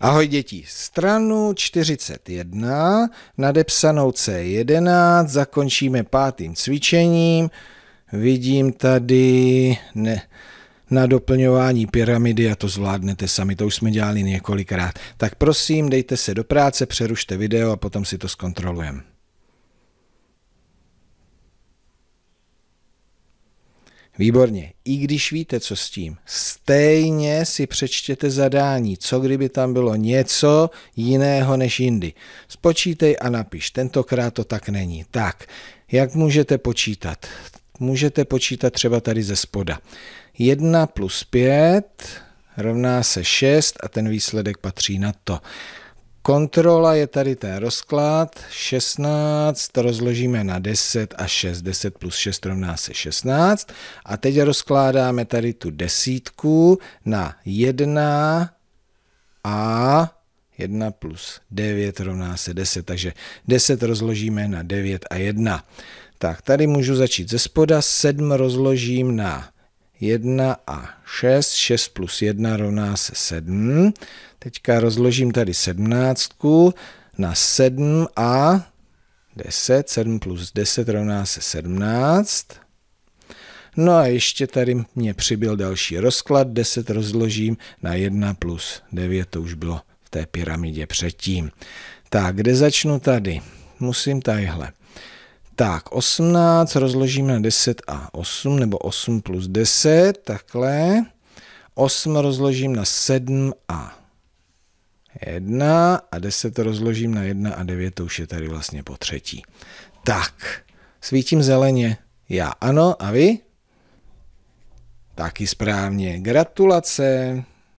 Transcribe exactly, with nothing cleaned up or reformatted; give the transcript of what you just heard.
Ahoj děti, stranu čtyřicet jedna, nadepsanou C jedenáct, zakončíme pátým cvičením. Vidím tady ne, na doplňování pyramidy a to zvládnete sami, to už jsme dělali několikrát. Tak prosím, dejte se do práce, přerušte video a potom si to zkontrolujeme. Výborně, i když víte, co s tím, stejně si přečtěte zadání, co kdyby tam bylo něco jiného než jindy. Spočítej a napiš, tentokrát to tak není. Tak, jak můžete počítat? Můžete počítat třeba tady ze spoda. jedna plus pět rovná se šest a ten výsledek patří na to. Kontrola je tady ten rozklad, šestnáct rozložíme na deset a šest, deset plus šest rovná se šestnáct a teď rozkládáme tady tu desítku na jedna a jedna plus devět rovná se deset, takže deset rozložíme na devět a jedna. Tak tady můžu začít ze spoda, sedm rozložím na jedna a šest, šest plus jedna rovná se sedm. Teďka rozložím tady sedmnáctku na sedm a deset, sedm plus deset rovná se sedmnáct. No a ještě tady mě přibyl další rozklad, deset rozložím na jedna plus devět, to už bylo v té pyramidě předtím. Tak, kde začnu tady? Musím tadyhle. Tak, osmnáct rozložím na deset a osm, nebo osm plus deset, takhle. osm rozložím na sedm a jedna a deset rozložím na jedna a devět, to už je tady vlastně po třetí. Tak, svítím zeleně. Já ano, a vy? Taky správně. Gratulace.